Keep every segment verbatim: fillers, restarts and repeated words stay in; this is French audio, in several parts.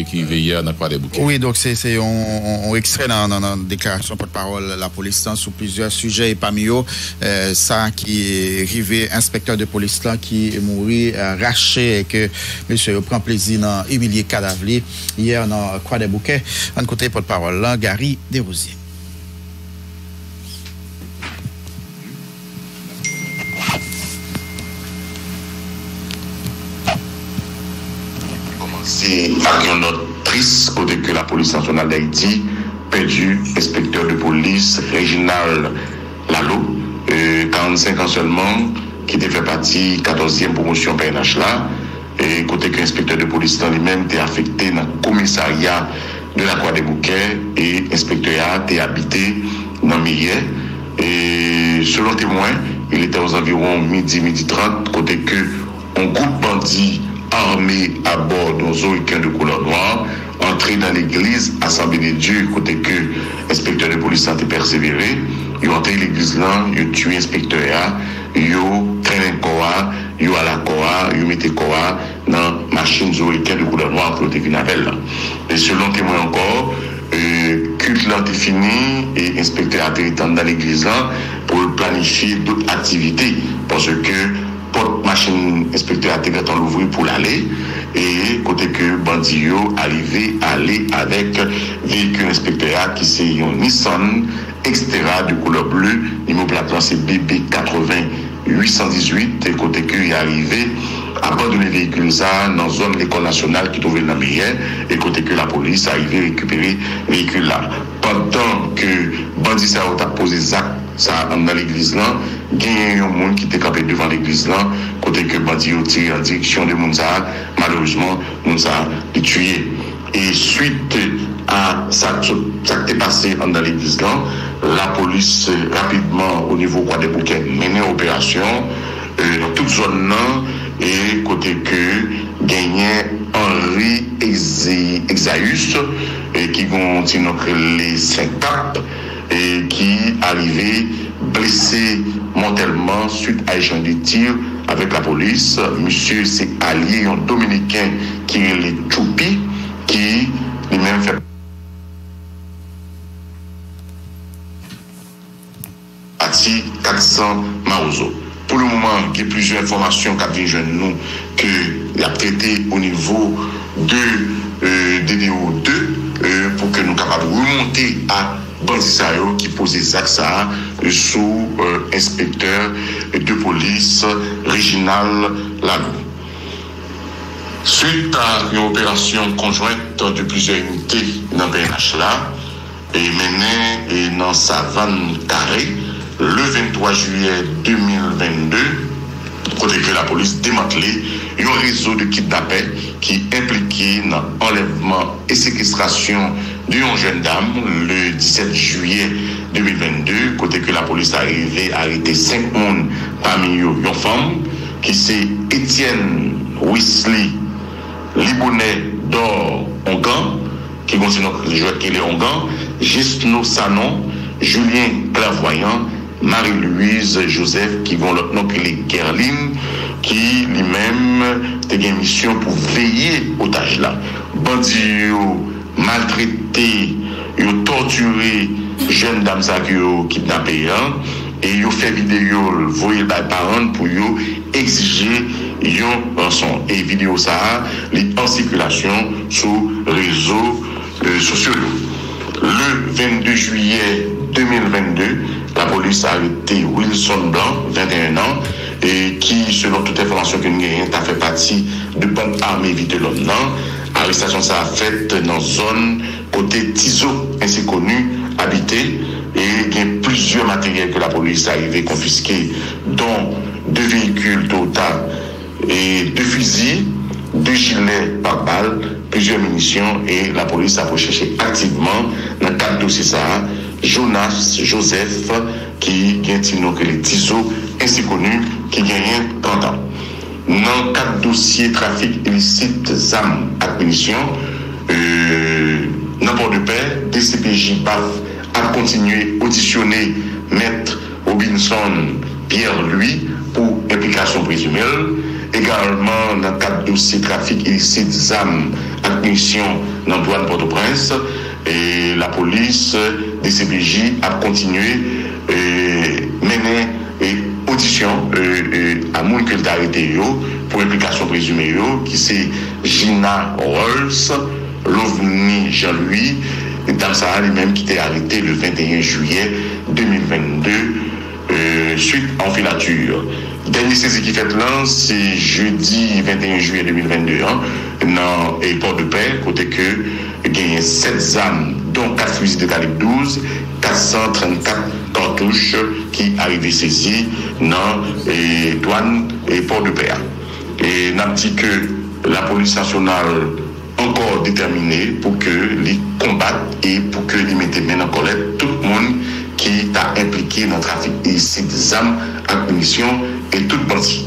Desrosiers qui veillait dans le Croix-des-Bouquets. Oui, donc c'est on, on extrait dans la déclaration porte-parole la police là, sur plusieurs sujets et parmi eux, euh, ça qui est arrivé, inspecteur de police là qui est mouru, arraché et que monsieur prend plaisir dans humilier cadavre hier dans le Croix-des-Bouquets. En côté porte-parole là, Gary Desrosiers. C'est une note triste côté que la police nationale d'Haïti perdu inspecteur de police régional Lalo, euh, quarante-cinq ans seulement, qui était fait partie quatorzième promotion P N H là, et côté que inspecteur de police dans lui-même était affecté dans le commissariat de la Croix-des-Bouquets et inspecteur a été habité dans Mérière. Et selon témoin, il était aux environs midi, midi trente, côté que on groupe bandit armé à bord d'un zoïquin de couleur noire, entré dans l'église Assemblée des Dieux, côté que l'inspecteur de police a été persévéré. Ils ont entré l'église là, ils ont tué l'inspecteur, ils ont traîné Koa, ils ont à la Koa, ils ont mis Koa dans la machine zoïquin de couleur noire pour le Devinapel. Et selon témoin encore, le culte là est fini et l'inspecteur a été dans l'église là pour planifier d'autres activités parce que porte machine inspecteur a été dans l'ouvrir pour l'aller et côté que Bandio arrivé à aller avec véhicule inspecteur qui c'est un Nissan Xterra de couleur bleue, numéro Platon c'est B B quatre-vingts huit cent dix-huit et côté que il est arrivé abandonner le véhicule ça dans la zone de l'école nationale qui trouvait dans Mérière et côté que la police est arrivée récupérer le véhicule là. Pendant que bandit ça a posé Zach ça dans l'église là, il y a un monde qui était capé devant l'église là, côté que bandit a tiré en direction de Mounsa, malheureusement Mounsa est tué. Et suite à ça qui est passé dans l'église là, la police rapidement au niveau Croix-des-Bouquets menait opération euh, toute zone là et côté que gagnait Henri Exaüs et qui continue les cinq tapes et qui arrivait blessé mortellement suite à échange de tir avec la police. Monsieur c'est allié un Dominicain qui est le Choupi qui lui-même fait partie quatre cents Maouzo. Pour le moment, il y a plusieurs informations qui viennent jeune nous que la traité au niveau de euh, D D O deux euh, pour que nous capables de remonter à Bandisayo qui posait ça euh, sous euh, inspecteur de police régional Lalo. Suite à une opération conjointe de plusieurs unités dans B N H là, et menée dans Savane Carrée, le vingt-trois juillet deux mille vingt-deux, côté que la police démantelait un réseau de kidnappés qui impliquait dans l'enlèvement et séquestration d'une jeune dame le dix-sept juillet deux mille vingt-deux, côté que la police arrivait à arrêter cinq personnes parmi eux, une femme qui c'est Étienne Wisley, Libonnet d'Or Ongan, qui continue à jouer avec les Ongan, Gisno Sanon, Julien Clavoyant, Marie-Louise Joseph, qui vont leur nom qui est Guerline, qui lui-même a une mission pour veiller aux tâches là. Bandits maltraités, ils torturé jeunes dames qui ont kidnappé et ils ont fait vidéo, voyez par parents pour exiger une rançon. Et vidéo ça, les en circulation sur réseaux euh, sociaux. Le vingt-deux juillet deux mille vingt-deux, la police a arrêté Wilson Blanc, vingt et un ans, et qui, selon toute information que nous avons, a fait partie de bande armée vite l'homme. L'arrestation s'est faite dans une zone côté Tissot, ainsi connue, habitée, et il y a plusieurs matériels que la police a arrivé confisqués, dont deux véhicules total et deux fusils, deux gilets par balle, plusieurs munitions et la police a recherché activement dans quatre dossiers ça, Jonas Joseph qui est nommé le Tissot ainsi connu qui gagne trente ans. Dans quatre dossiers trafic illicite armes et munitions, euh, dans Port de Péa, D C P J B A F a continué auditionner Maître Robinson Pierre Louis pour implication présumée. Également, dans quatre dossiers trafic illicite, Z A M, quatre missions dans le douane Port-au-Prince et la police, D C B J a continué et mener et audition et, et, à moun que d'arrêté pour implication présumée qui c'est Gina Rolls, l'OVNI Jean-Louis et Damsara lui-même qui était arrêté le vingt et un juillet deux mille vingt-deux euh, suite en filature. Dernier saisie qui fait là, c'est jeudi vingt et un juillet deux mille vingt-deux hein, dans le port de Péa, côté que il y a sept armes, dont quatre fusils de calibre douze, quatre cent trente-quatre cartouches qui arrivent saisies dans les douanes et port de Péa. Et nous avons dit que la police nationale encore déterminée pour que les combattent et pour que les mettent en colère tout le monde qui t'a impliqué dans le trafic ici des armes à munitions et toute partie.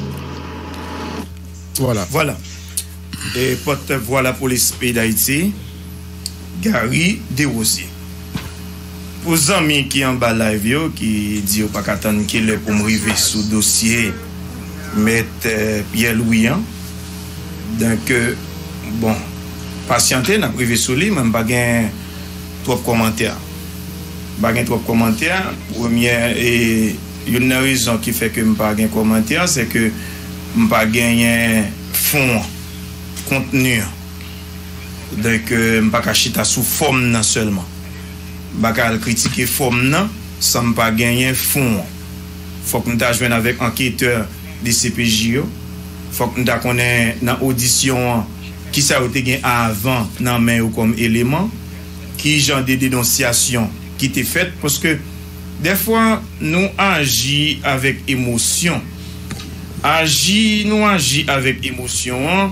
Voilà. Voilà. Et porte-voix la police Pays d'Haïti, Gary Desrosiers. Pour les amis qui en bas live, qui disent pas qu'attendre qu'il est pour me arriver sous dossier, Maître Pierre Louis. Donc, bon, patientez, n'a privé sous lui, même pas gain trois commentaires. Baguen trois commentaires. Première et une raison qui fait que je n'ai pas de commentaires, c'est que je n'ai pas de fond, contenu. Donc, je n'ai pas de chita sous forme seulement. Je n'ai pas de critiquer forme sans pas de fond. Il faut que nous nous joignions avec enquêteur des C P J. Il faut que nous nous connaissions dans l'audition qui ça a été avant dans main ou comme élément, qui genre des dénonciations qui était faite parce que des fois nous agissons avec émotion. Agis, nous agissons avec émotion.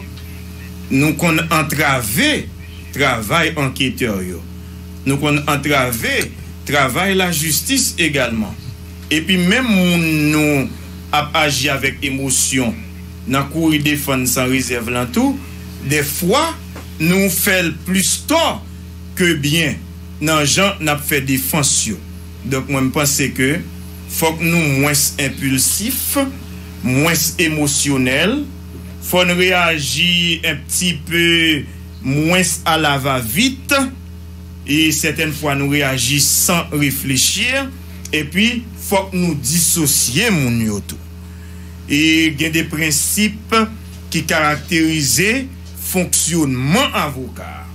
Nous qu'on entraver travail enquêteur. Nous qu'on entraver travail la justice également. Et puis même nous agissons avec émotion. Dans cour de défense sans réserve là tout, des fois nous faisons plus tort que bien. Non, Jean n'a pas fait défense. Donc, moi, je pense que faut que nous moins impulsifs, moins émotionnels, faut nous réagir un petit peu moins à la va-vite, et certaines fois nous réagir sans réfléchir, et puis faut que nous dissocier mon yoto. Et il y a des principes qui caractérisent le fonctionnement avocat.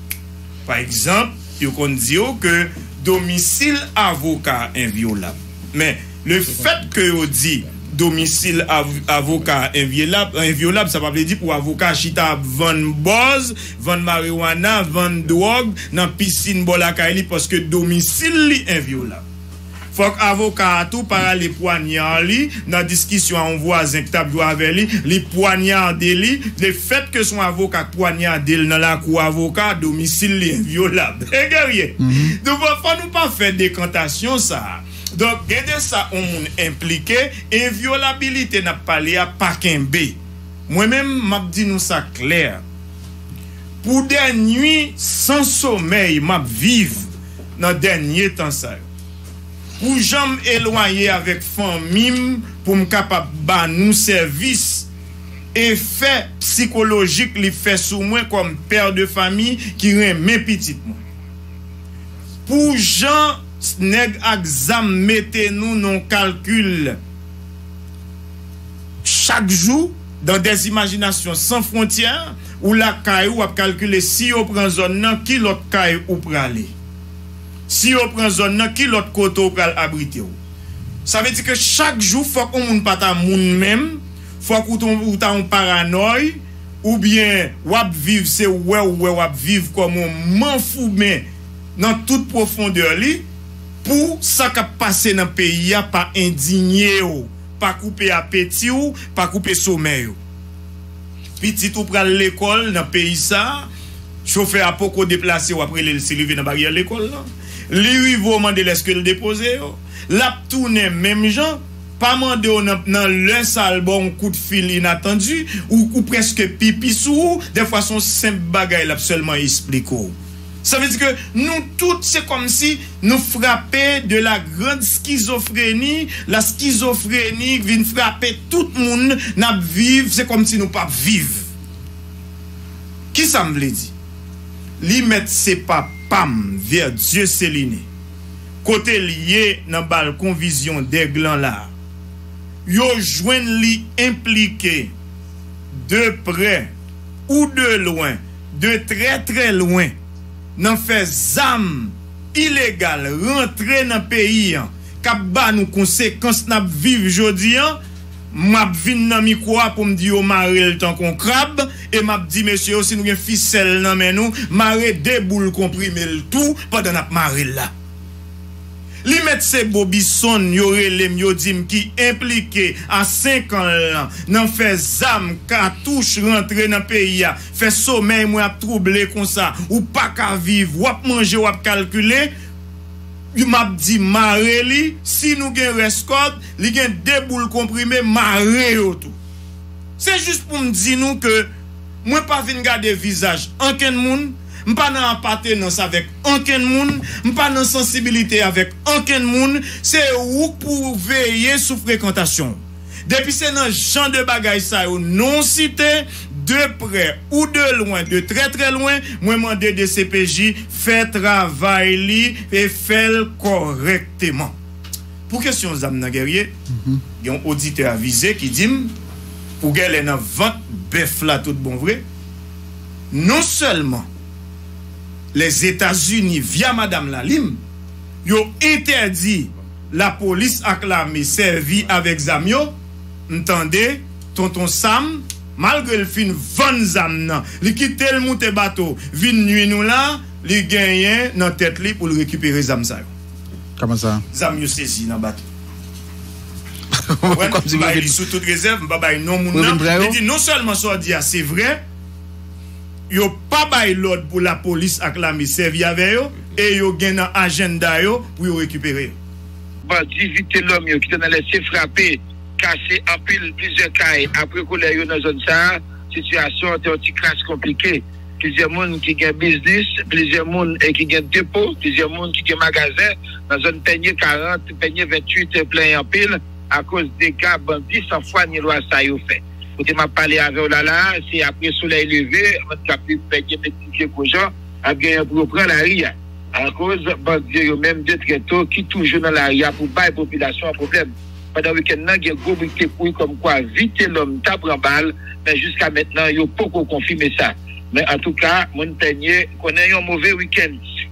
Par exemple, il faut dire que domicile avocat inviolable. Mais le fait que vous dites domicile av avocat inviolable, inviolable, ça ne veut pas dire pour avocat chita vendre boz, vendre marijuana, vendre drogue dans piscine bolakaili parce que domicile li inviolable. Faut qu'avocat tout par les poignards li dans discussion on voisin qui t'a avec lui, les poignards li, le fait que son avocat poignard li dans la cour avocat domicile li inviolable. Et guerrier. Mm-hmm. Donc faut nous pas faire décantation ça. Donc aider ça on impliqué inviolabilité n'a pas lié à Pakembe. Moi-même m'a dit nous ça clair. Pour des nuits sans sommeil m'a vivre dans dernier temps ça. Pour jamais éloigner avec famille pour me capable ba nous service effet psychologique li fait sur moi comme père de famille qui remet petit moi. Pour gens nèg exam mettez nous non calcul chaque jour dans des imaginations sans frontières où la caillou a calculer si on prend zone nan qui l'autre caillou ou praler. Si on prend zone nan qui l'autre côté ou pral abriter. Ça veut dire que chaque jour faut qu'on moun pas ta moun même, faut qu'on ta on paranoïe ou bien wap vivre c'est ouais ouais wap vivre comme on m'en fou mais dans toute profondeur li pour ça qu'a passé dans pays a pas indigné ou pas couper appétit ou pas couper sommeil. Petit ou pral l'école dans pays ça, chauffeur a poko déplacé ou après le s'il dans barrière l'école là. Li rivo mande les que le déposer la tourner même gens pas mandé dans le sale bon coup de fil inattendu ou, ou presque pipi sous des fois son simple bagaille là seulement expliquer. Ça veut dire que nous toutes c'est comme si nous frapper de la grande schizophrénie, la schizophrénie vient frapper tout le monde n'a vivre, c'est comme si nous pas vivre. Qui ça me dit? li met ses pas pam vers Dieu Céline. Côté lié dans balcon vision des glands là. Yo joindre li impliqué de près ou de loin, de très très loin, dans fait zam illégal rentrer dans pays cap ba nous conséquences n'a vivre jodi an. M'a vinn nan micro pour me dire marel tant qu'on crabe et m'a dit monsieur si nous gen ficelle nan men nous maré deux boules comprimé le tout pendant n'a marel là. Li met se Bobison yo relem yo dim ki impliqué à cinq ans là nan fait zam cartouche rentré dans pays a fait sommeil moi troublé comme ça ou pas ka vivre ou ap manger ou ap calculer. Il m'a dit mareli si nous gen rescode li gen deux boules comprimées maré tout. C'est juste pour me dire nous que moi pas vinn garder visage aucun monde, m pas nan appartenance avec aucun monde, m pas nan sensibilité avec aucun monde, c'est ou pour veiller sous fréquentation. Depuis c'est nan genre de bagay ça ou non cité de près ou de loin, de très très loin, moi mande D C P J fait travail li et fait correctement. Pour question zam nan guerrier, il y a un auditeur avisé qui dit pour gèl nan vente bœuf là tout bon vrai. Non seulement les États-Unis via madame Lalim, yo interdit la police acclamée servi avec zamio, entendez tonton Sam malgré le fin vingt zam nan, li kite le monte bateau, vin nuit nous là, li gagne dans tête li pour récupérer zam sa yo. Comment ça? Zam yo saisi dans bateau. Comme si il sous toute réserve, m'pa bay non moun nan. Il dit non seulement ça dit c'est vrai, yo pa bay l'ordre pour la police acclamée servi avec yo et yo gagne dans agenda yo pour yo récupérer. Bah visiter l'homme yo qui t'en laissé frapper cassé en pile plusieurs cailles après qu'on l'a eu dans zone ça situation était un petit crasse compliqué plusieurs monde qui gagne business plusieurs monde qui gagne dépôt plusieurs monde qui gagne magasin dans zone peigné quarante peigné vingt-huit plein en pile à cause des gars bandits sans foi ni loi ça yo fait on te m'a parlé avec là là c'est après soleil levé on t'a pu peigner petit gens a gagné pour prendre la ria à cause bandits eux même de très tôt qui toujours dans la ria pour bailler population un problème. Pendant le week-end, il y a un gros briquet pour comme quoi, vite l'homme tape en balle, mais jusqu'à maintenant, il n'y a pas qu'on confirme ça. Mais en tout cas, mon dernier, qu'on ait un mauvais week-end.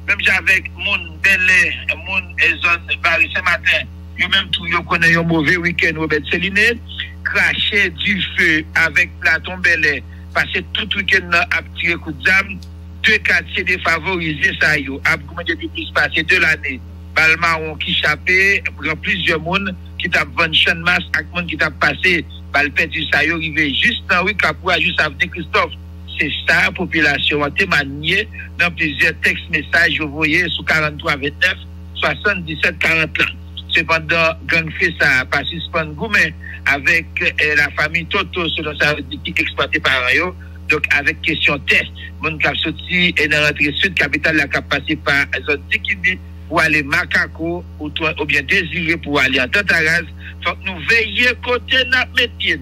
Même avec mon Belay, mon zone Paris ce matin, il même tout, qu'on ait un mauvais week-end, Robert Céline, cracher du feu avec Platon Belet, passer tout le week-end à tirer coup d'âme, deux quartiers défavorisés, ça y est, à commander plus passer de l'année. Balmaron qui chapait, plusieurs monde qui t'a vendu chaîne masse, avec monde qui t'a passé, balpet du saillot arrivé juste dans oui, Capoua, juste à venir Christophe. C'est ça, population, on témoigné dans plusieurs textes, messages, vous voyez, sous quarante-trois vingt-neuf, soixante-dix-sept quarante. Cependant, gang fait ça, par Spangoumé, avec eh, la famille Toto, selon sa qui exploité par Ayo. Donc, avec question test, mon cap sorti et dans l'entrée sud, capitale, la cap passé par Zondi qui dit, pour aller Macako ou, ou bien désirer pour aller à Tantaraz, faut que nous veillions côté notre métier.